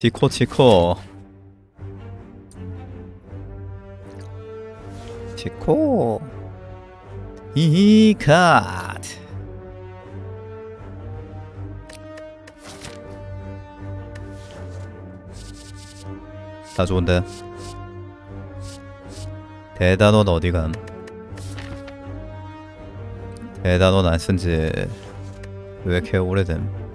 디코 이 카드 다 좋은데 대단원 어디감? 대단원 안 쓴지 왜 이렇게 오래됨?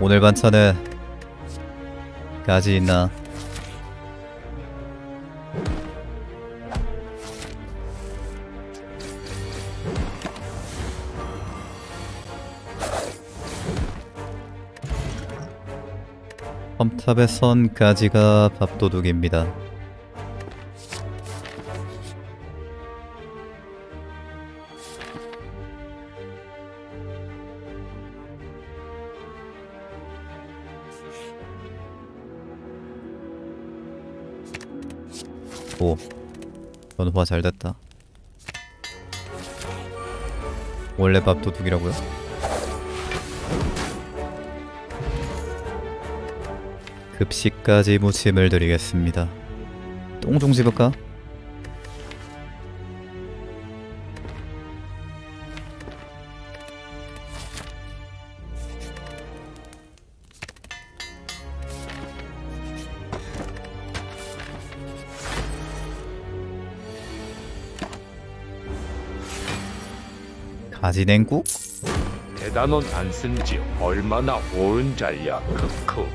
오늘 반찬에 가지 있나? 험탑에 선 가지가 밥도둑입니다. 오, 변화 잘 됐다. 원래 밥도둑이라고요? 급식까지 무침을 드리겠습니다. 똥 좀 집을까? 가지냉국? 대단원 안 쓴지 얼마나 오은 잘야. 크크.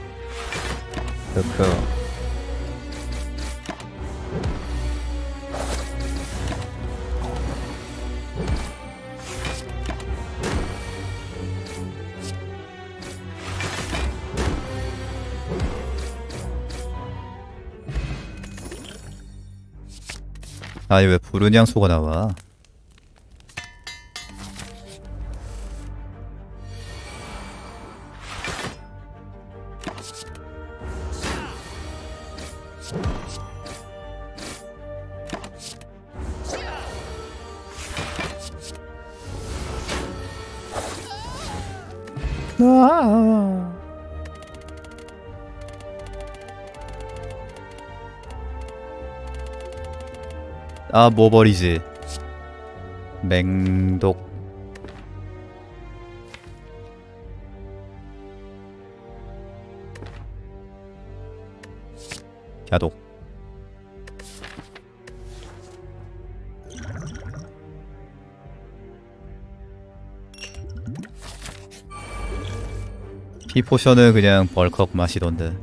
아니 왜 부른 향수가 나와? 아, 뭐 버리지? 맹독. 야독. 피포션은 그냥 벌컥 마시던데.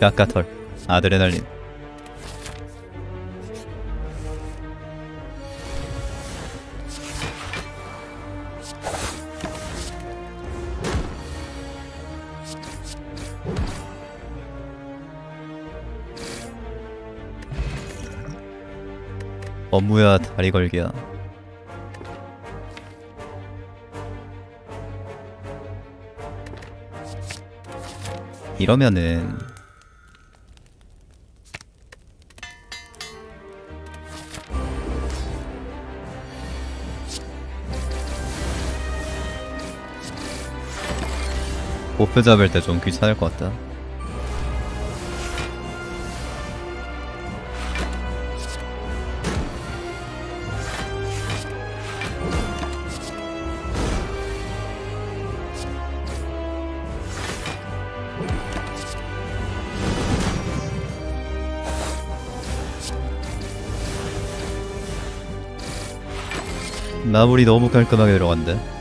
까까털 아드레날린 업무야 다리 걸기야. 이러면은 목표 잡을 때 좀 귀찮을 것 같다. 마무리 너무 깔끔하게 들어간데.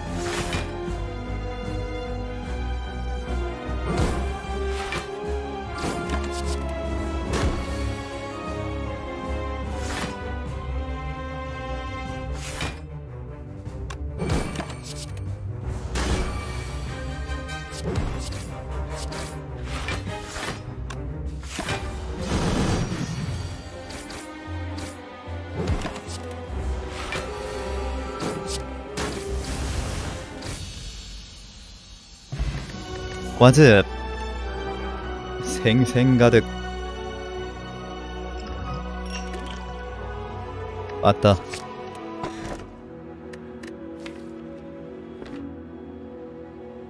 과즙 생생가득. 맞다.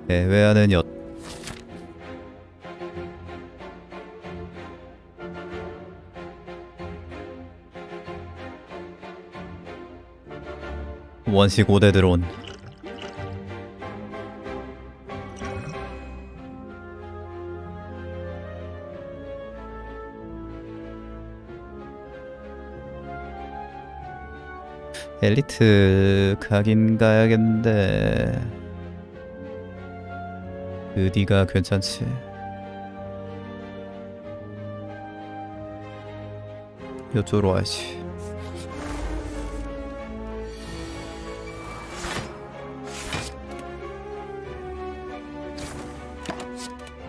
애매하는 엿. 원시 고대 드론. 엘리트 가긴 가야겠는데 어디가 괜찮지? 이쪽으로 와야지.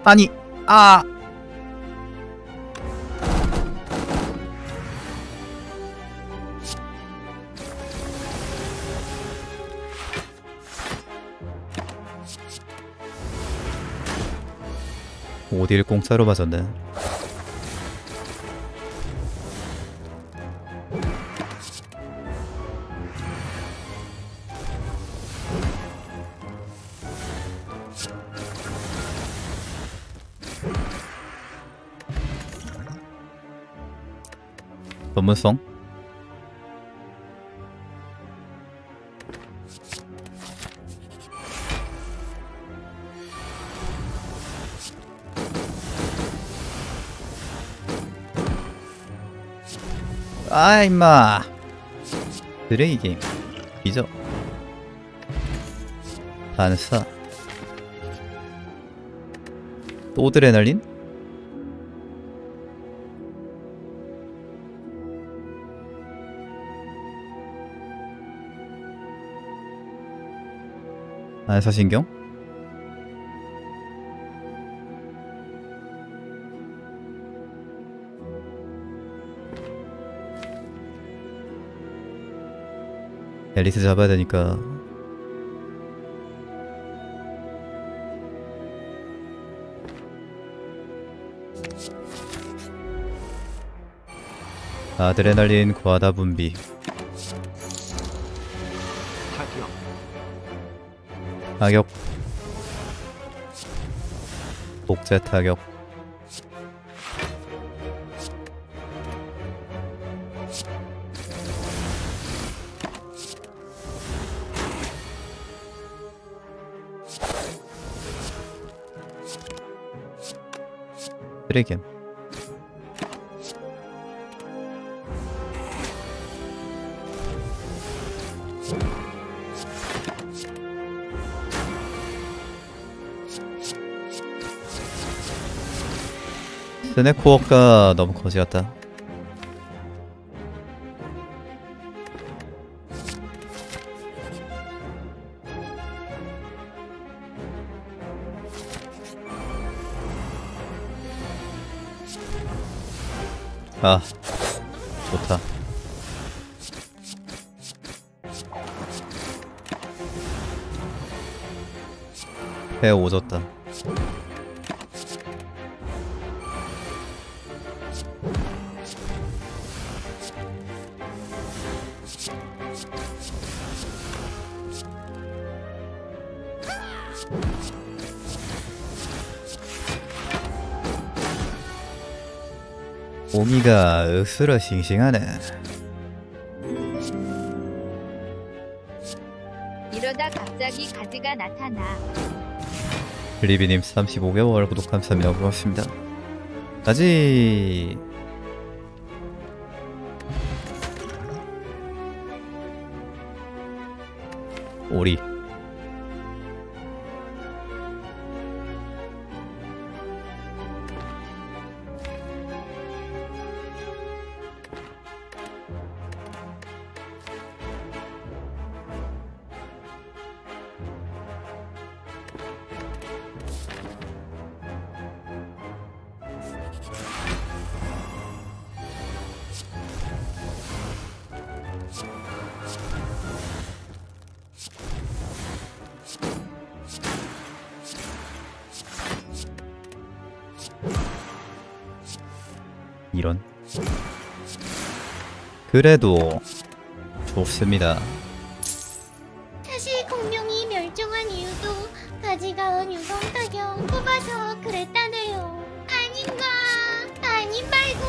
아니, 아! 어딜 공짜로 맞았네. 전문성? 아 임마 드레이 게임 잊어. 반사 또 드레날린? 반사신경? 엘리트 잡아야 되니까 아드레날린 과다 분비. 타격 독재 타격. 드래겐 스네코어가 너무 거지 같다. 아, 좋다. 배 오졌다. 오미가 으스러 싱싱하네. 이러다 갑자기 가지가 나타나. 리비님 35개월 구독 감사합니다. 고맙습니다. 가지. 오리. 이런. 그래도 좋습니다. 사실 공룡이 멸종한 이유도 가지가은 유성 타격 뽑아서 그랬다네요. 아닌가? 아닌 말고.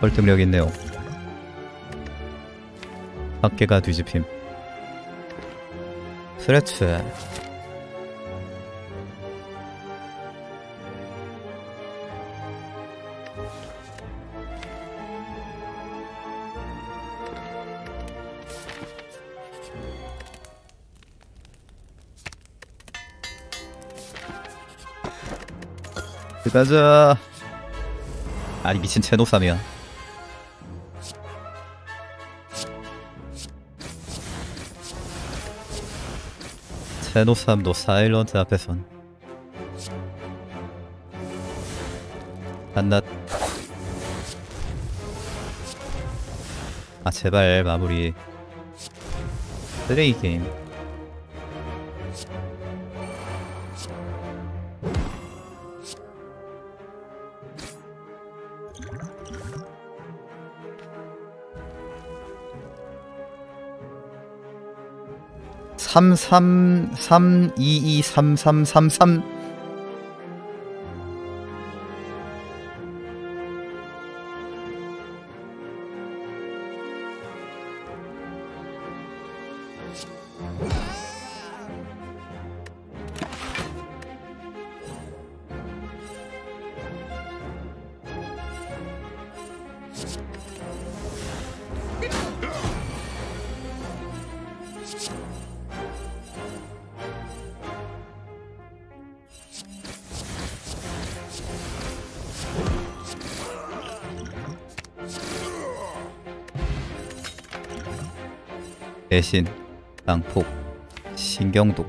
설득력 있네요. 어깨가 뒤집힘. 스트레치. 가자. 아니 미친 채노쌈이야. 채노쌈도 사일런트 앞에선 한낱. 아 제발 마무리. 쓰레기 게임. (33) (32) (33) (33) 배신, 난폭, 신경독.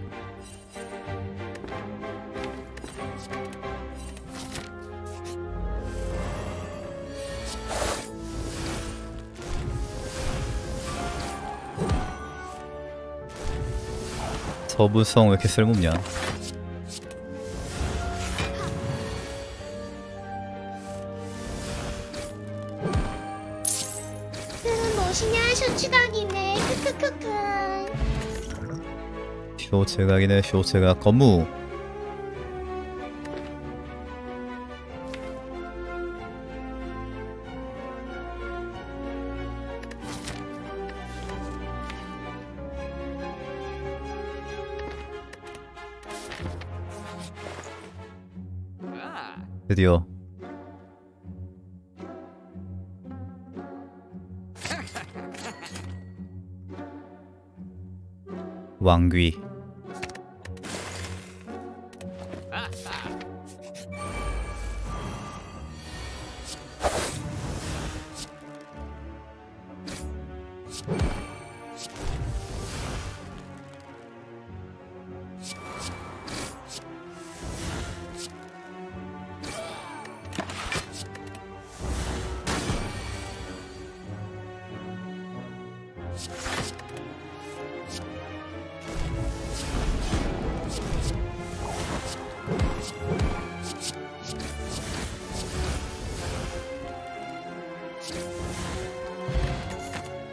저분성 왜 이렇게 쓸모없냐. 쇼츠각이네. 쇼츠각 건무. 드디어 왕귀.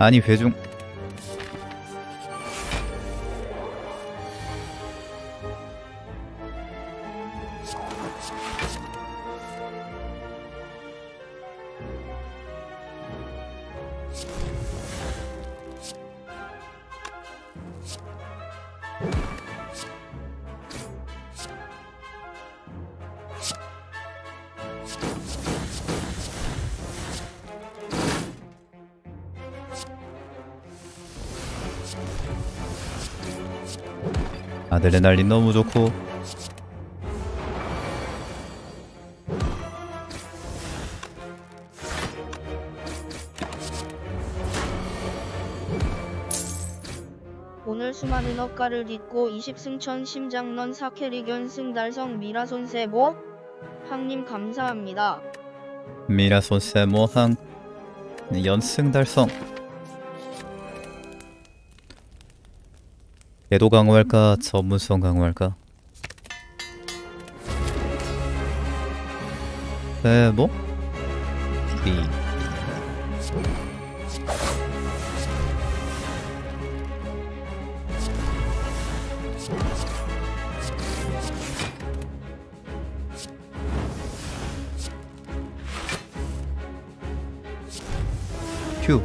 아니 회중. 아드레날린 너무 좋고. 오늘 수많은 억가를 딛고 20승천 심장런 사캐릭 연승 달성 미라손세모 항님 감사합니다. 미라손세모 항 연승 달성. 궤도 강화할까? 전문성 강화할까? 세모? B. 큐.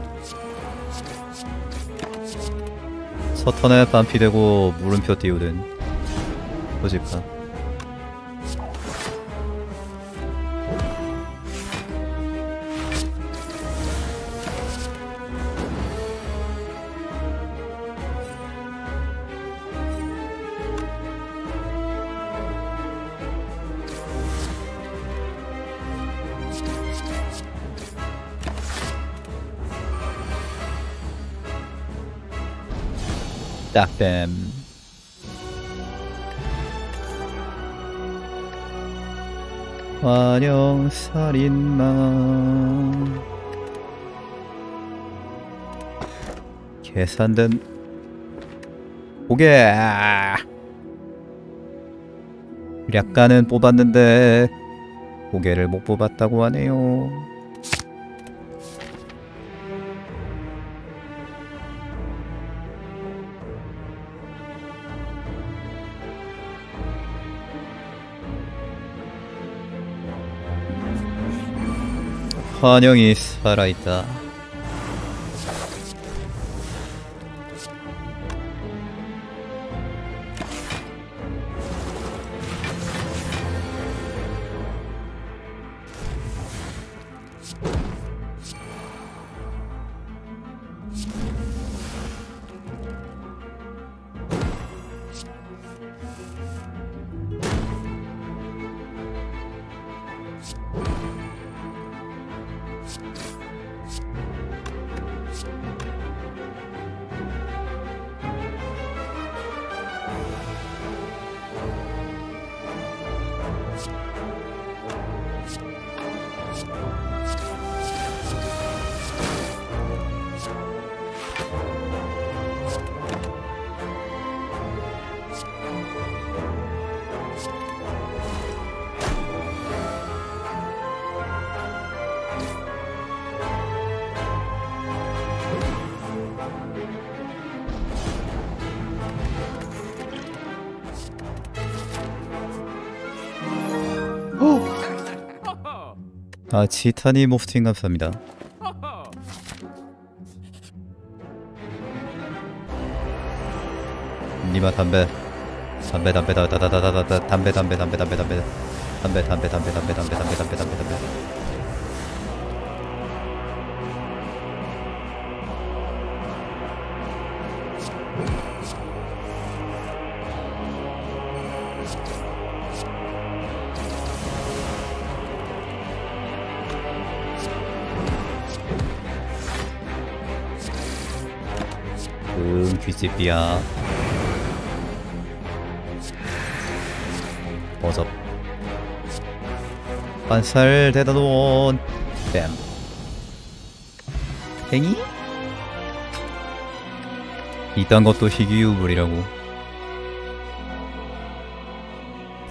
서턴에 반피되고 물음표 띄우는 고집파. 딱뱀. 환영 살인마. 계산된 고개. 약간은 뽑았는데 고개를 못 뽑았다고 하네요. 환영이 살아있다. 아, 지타니 모프팅 감사합니다. 니마 담배. 집이야. 버섯 반살 대단원. 뱀 팽이? 이딴 것도 희귀유물이라고.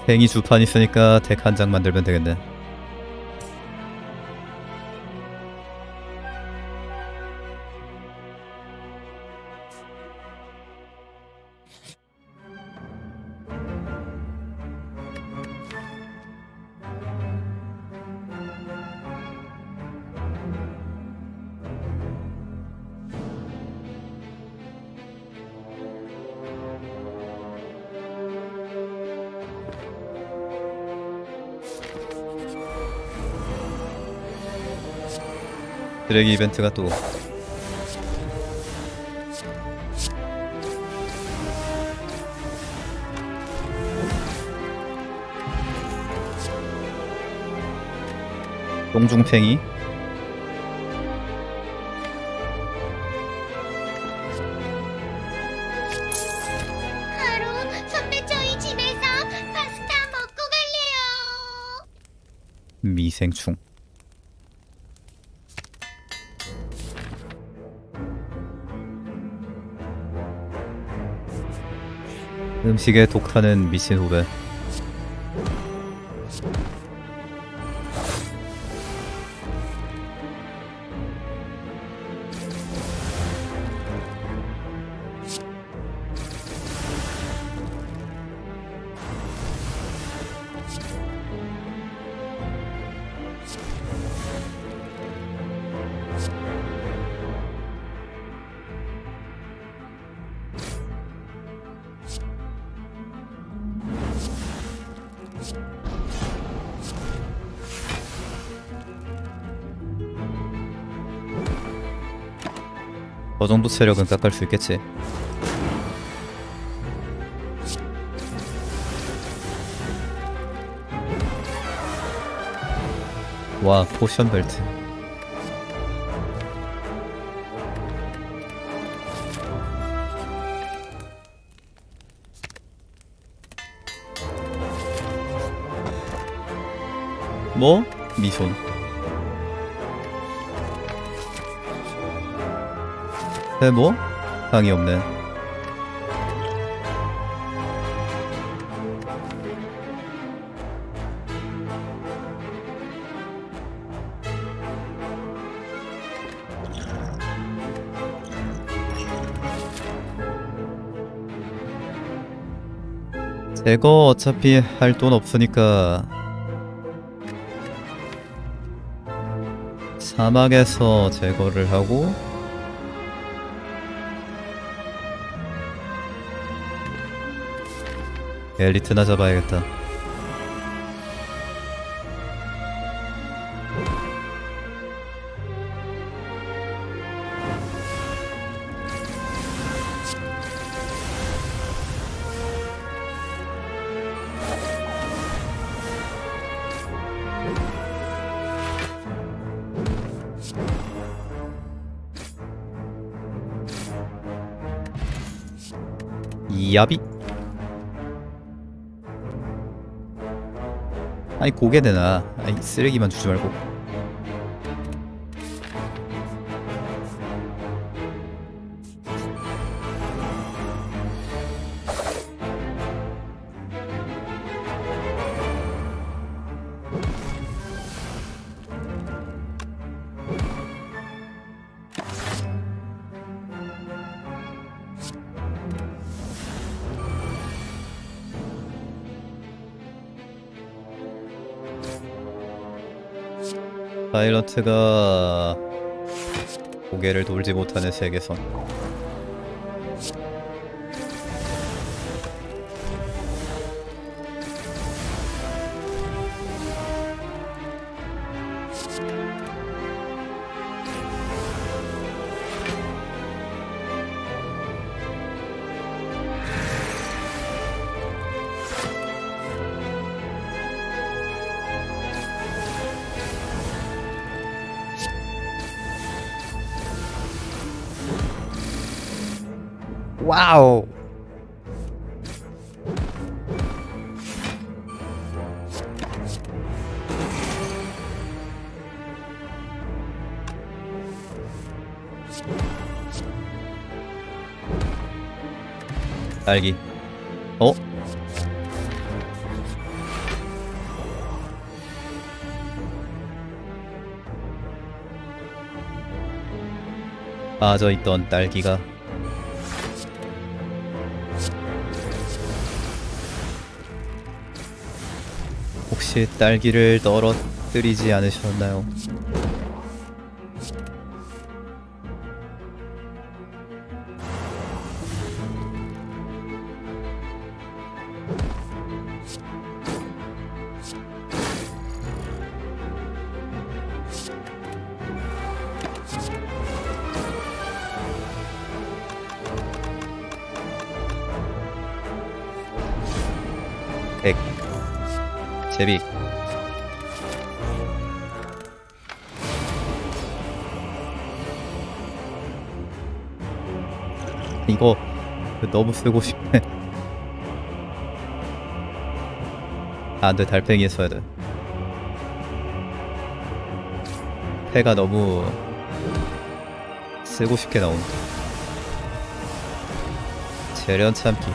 팽이 주판 있으니까 덱 한 장 만들면 되겠네. 쓰레기 이벤트가 또 똥중팽이. 하루 선배 저희 집에서 파스타 먹고 갈래요. 미생충. 음식에 독타는 미친 후배. 저 정도 체력은 깎을 수 있겠지. 와, 포션 벨트. 뭐? 미손. 뭐? 방이 없네. 제거 어차피 할 돈 없으니까 사막에서 제거를 하고 엘리트나 잡아야겠다. 야비. 아니 고개 내놔. 아니 쓰레기만 주지 말고. 사일런트가 고개를 돌지 못하는 세계선. 와우. 딸기. 어? 빠져있던 딸기가 혹시 딸기를 떨어뜨리지 않으셨나요? 제비. 이거 너무 쓰고 싶네. 아, 안돼. 달팽이에 써야 돼. 패가 너무 쓰고 싶게 나온다. 재련 참기.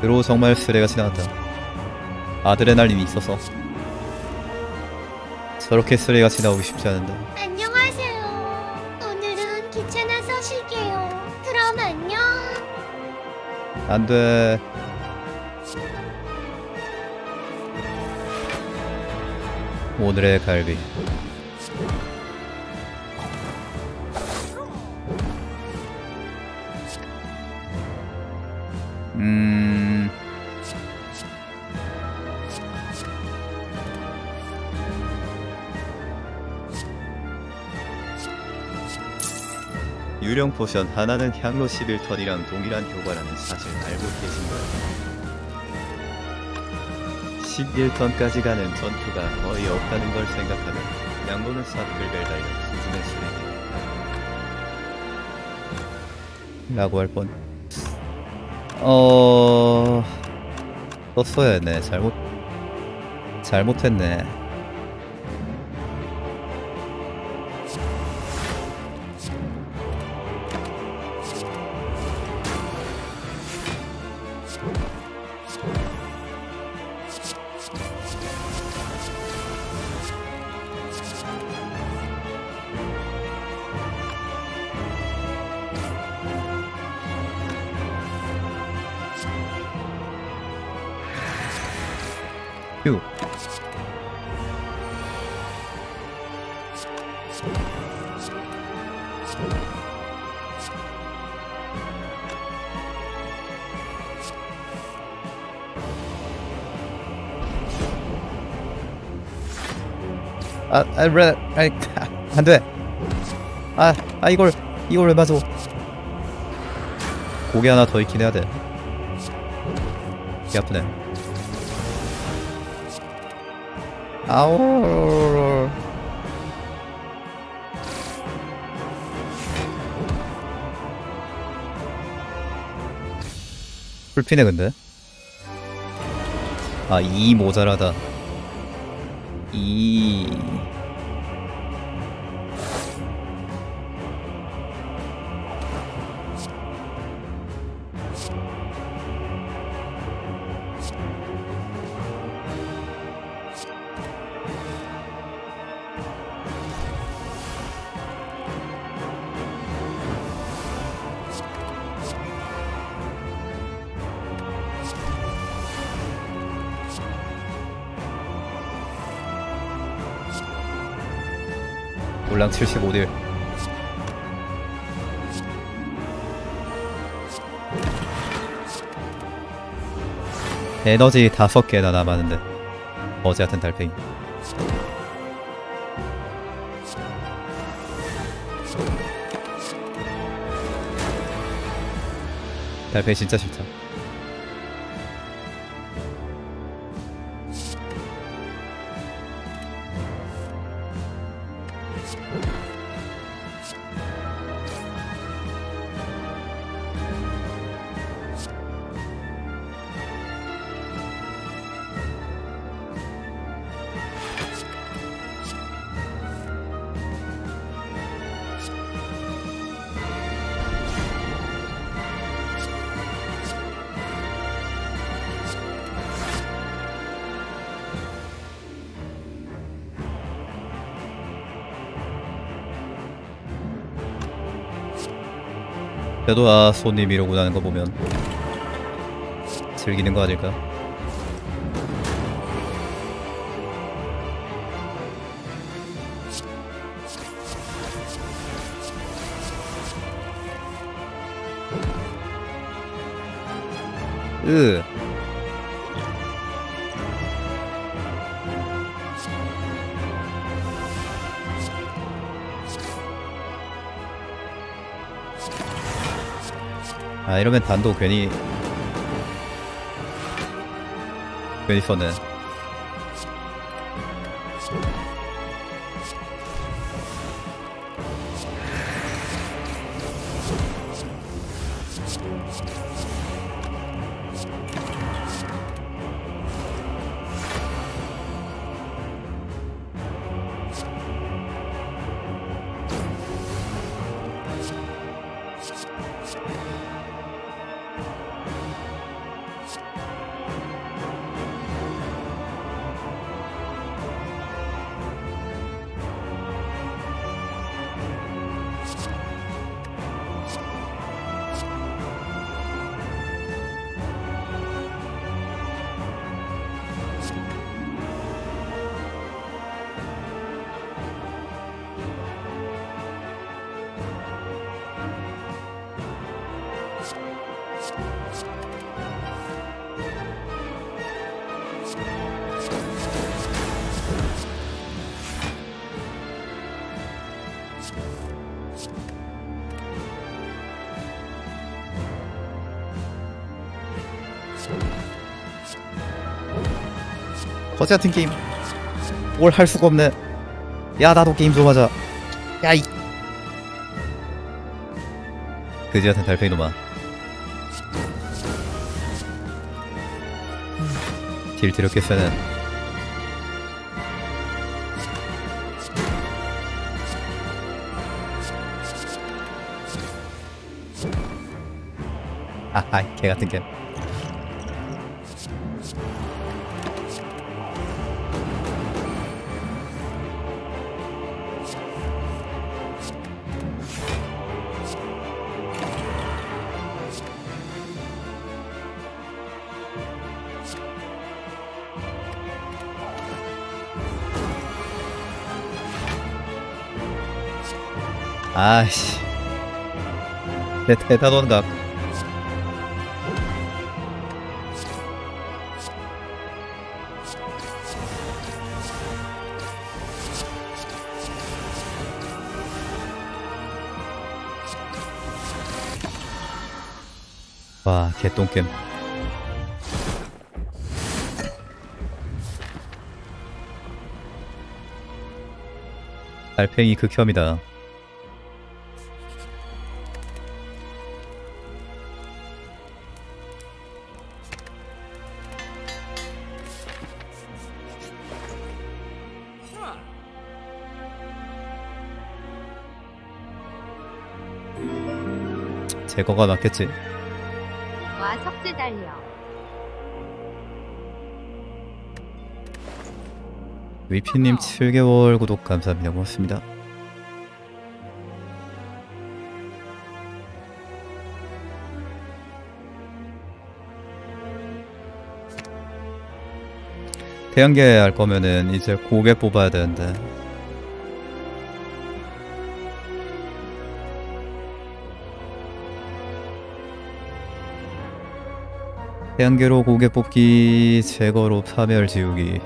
드로우 정말 쓰레가 지나갔다. 아드레날린이 있어서 저렇게 쓰레가 지나오기 쉽지 않은데. 안녕하세요. 오늘은 귀찮아서 쉴게요. 그럼 안녕. 안돼. 오늘의 갈비. 유령 포션 하나는 향로 11턴이랑 동일한 효과라는 사실 알고 계신가요? 11턴까지 가는 전투가 거의 없다는 걸 생각하면 양보는 사클벨 달려 수준의 수행 라고 할 뻔. 썼어야 했네. 잘못했네. 안 돼. 이걸 왜 맞아. 고개 하나 더 있긴 해야 돼. 귀 아프네. 아오. 풀피네 근데. 아, 2 모자라다. 2. 올랑 75딜. 에너지 5개나 남았는데 어제 같은 달팽이. 달팽이 진짜 싫다. 그래도 아, 손님 이러고 나는 거 보면 즐기는 거 아닐까? 아, 이러면 단도 괜히 웨이서는. 거지 같은 게임 뭘 할 수가 없네. 야 나도 게임 좀 하자. 야이 거지 같은 달팽이 놈아. 딜 드럽게 쓰는 아하이 개 같은 게. 아씨 내 대단원각. 와 개똥겜. 달팽이 극혐이다. 제거가 낫겠지. 와 석재 달려. 위피님 7개월 구독 감사합니다. 고맙습니다. 대형계 할 거면은 이제 고개 뽑아야 되는데. 태양계로 고개 뽑기, 제거로 파멸 지우기.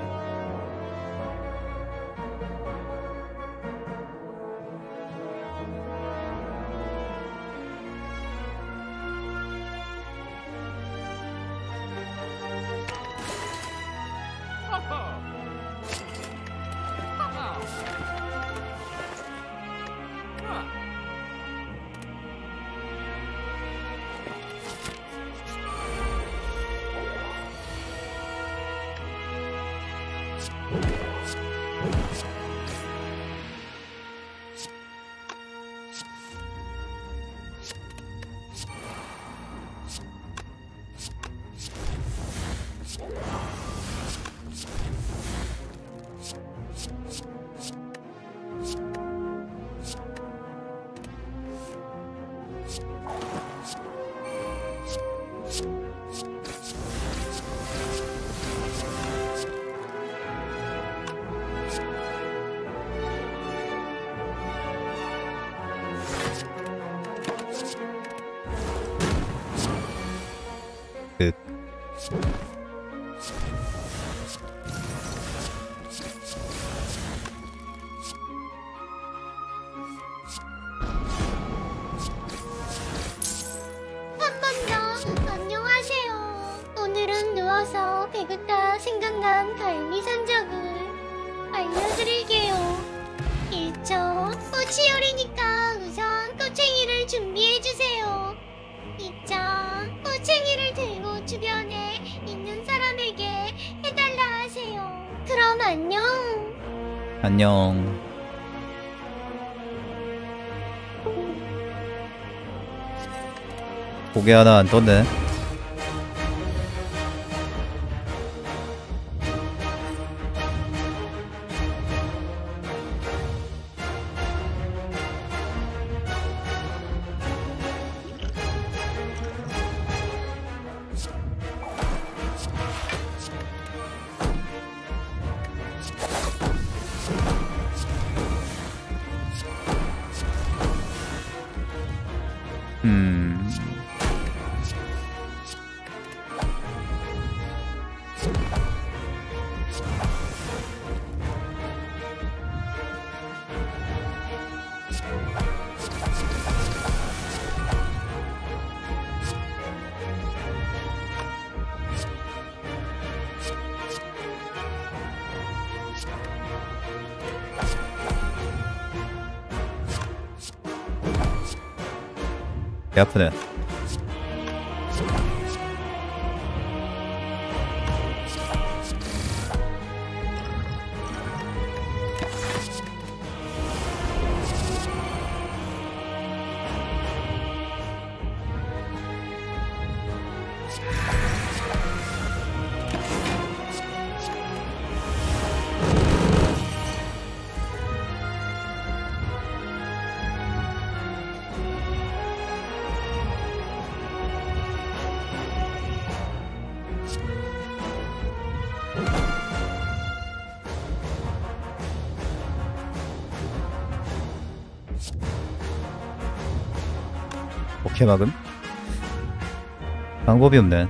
안녕하세요. 오늘은 누워서 배구탕 제가 생각난 별미산적을 알려드릴게요. 1초 꼬치요리니까 우선 꼬챙이를 준비해주세요. 2초 꼬챙이를 들고 주변에 있는 사람에게 해달라 하세요. 그럼 안녕. 안녕. 고개 하나 안 떴네. 배 아프네. 오케이 막음? 방법이 없네.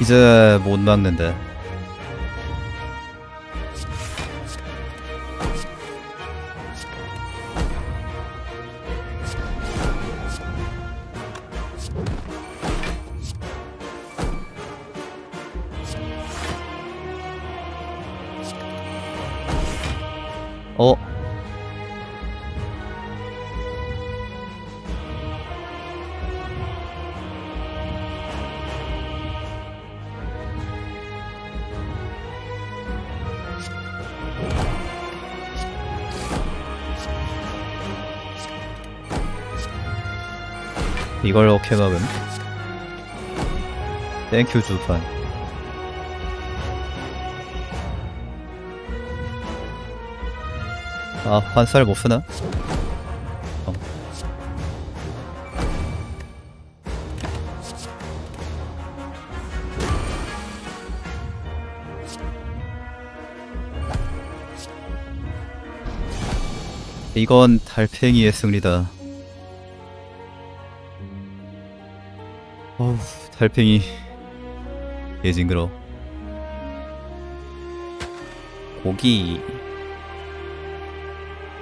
이제 못 막는데. 어? 이걸 어떻게 막음? 땡큐 주판. 아, 반살 못 쓰나? 이건 달팽이의 승리다. 어우, 달팽이 예징그러. 고기.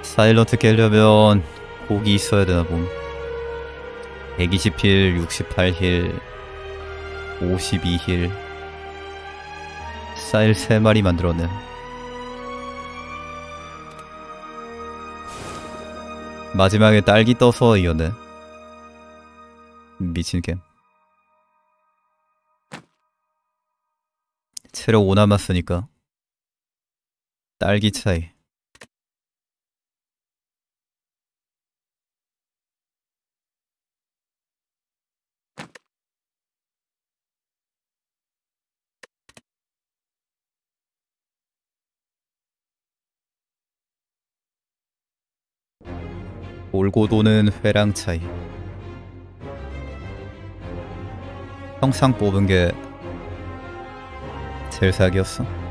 사일런트 깨려면 고기 있어야 되나 봄. 120힐, 68힐, 52힐. 사일 3마리 만들었네. 마지막에 딸기 떠서 이겼네. 미친 게임. 체력 5 남았으니까 딸기 차이. 몰고 도는 회랑 차이. 평상 뽑은 게 제일 사기였어.